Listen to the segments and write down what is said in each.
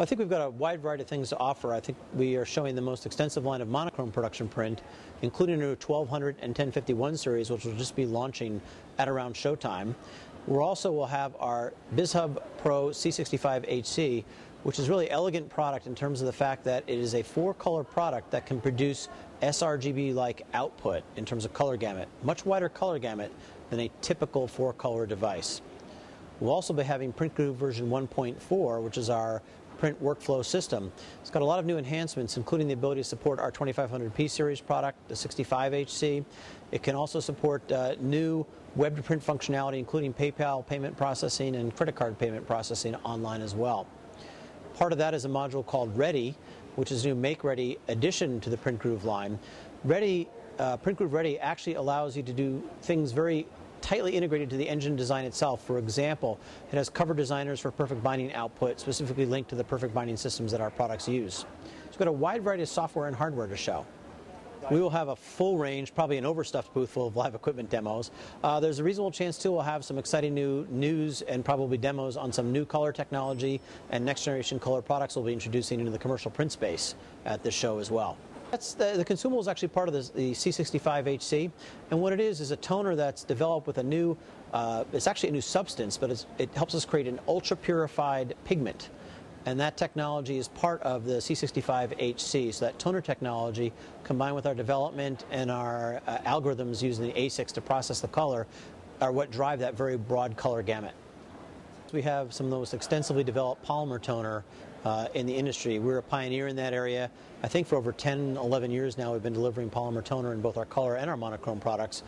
I think we've got a wide variety of things to offer. I think we are showing the most extensive line of monochrome production print, including a new 1200 and 1051 series, which will just be launching at around showtime. We'll also will have our BizHub Pro C65HC, which is really elegant product in terms of the fact that it is a four-color product that can produce sRGB-like output in terms of color gamut, much wider color gamut than a typical four-color device. We'll also be having PrintGroove version 1.4, which is our print workflow system. It's got a lot of new enhancements, including the ability to support our 2500p series product, the 65HC. It can also support new web-to-print functionality, including PayPal payment processing and credit card payment processing online as well. Part of that is a module called Ready, which is a new make-ready addition to the PrintGroove line. PrintGroove Ready actually allows you to do things very tightly integrated to the engine design itself. For example, it has cover designers for perfect binding output, specifically linked to the perfect binding systems that our products use. So we've got a wide variety of software and hardware to show. We will have a full range, probably an overstuffed booth full of live equipment demos. There's a reasonable chance, too, we'll have some exciting new news and probably demos on some new color technology and next-generation color products we'll be introducing into the commercial print space at this show as well. That's the consumable is actually part of the C65HC, and what it is a toner that's developed with a new, it's actually a new substance, but it helps us create an ultra-purified pigment, and that technology is part of the C65HC, so that toner technology combined with our development and our algorithms using the ASICs to process the color are what drive that very broad color gamut. We have some of the most extensively developed polymer toner in the industry. We're a pioneer in that area. I think for over 10, 11 years now we've been delivering polymer toner in both our color and our monochrome products.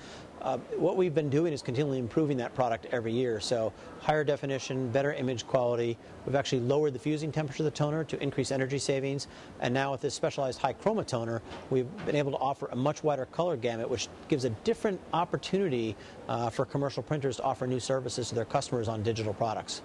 What we've been doing is continually improving that product every year. So higher definition, better image quality. We've actually lowered the fusing temperature of the toner to increase energy savings. And now with this specialized high chroma toner, we've been able to offer a much wider color gamut, which gives a different opportunity for commercial printers to offer new services to their customers on digital products.